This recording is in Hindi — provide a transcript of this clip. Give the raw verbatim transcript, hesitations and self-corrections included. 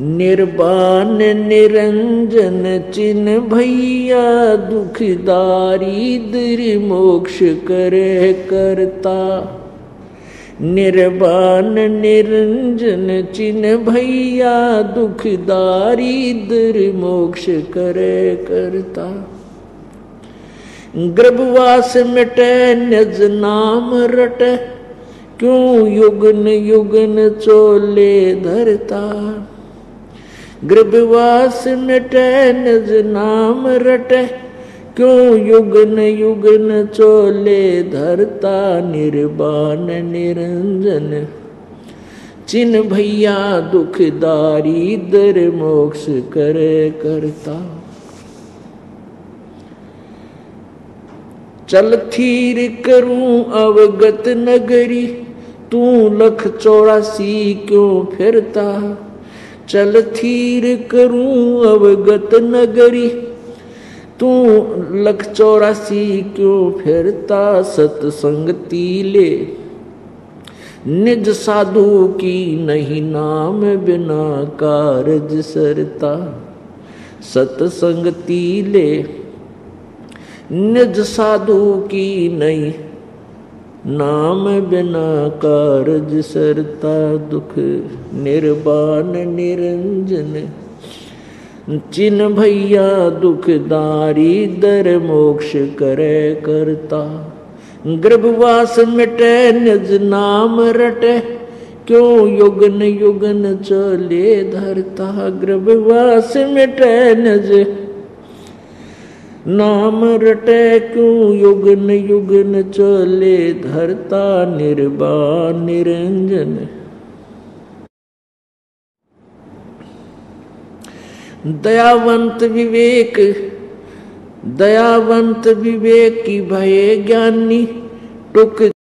निर्वाण निरंजन चिन्ह भैया दुख दारिद्र्य मोक्ष करे करता। निर्वाण निरंजन चिन्ह भैया दुख दारिद्र्य मोक्ष करे करता। गर्भवास मिटे निज नाम रटे क्यों युगन युगन चोले धरता। गर्भवास मिटे निज नाम रटे क्यों युगन युगन चोले धरता। निर्वाण निरंजन चिन्ह भैया दुख दारिद्र्य मोक्ष करे करता। चल थीर करूं अवगत नगरी तू लख चौरासी क्यों फिरता। चल थीर करूं अवगत नगरी तू लख चौरासी क्यों फिरता। सतसंगति ले निज साधु की नहीं नाम बिना कारज सरता। सतसंगति ले निज साधु की नहीं नाम बिना कारज सरता। दुख निर्वाण निरंजन चिन्ह भैया दुख दारिद्र्य मोक्ष करे करता। गर्भवास मिटे निज नाम रटे क्यों युगन युगन चले धरता। गर्भवास मिटे निज नाम रटे क्यों युगन युगन चले धरता। निर्वाण निरंजन दयावंत विवेक दयावंत विवेक की भय ज्ञानी टुक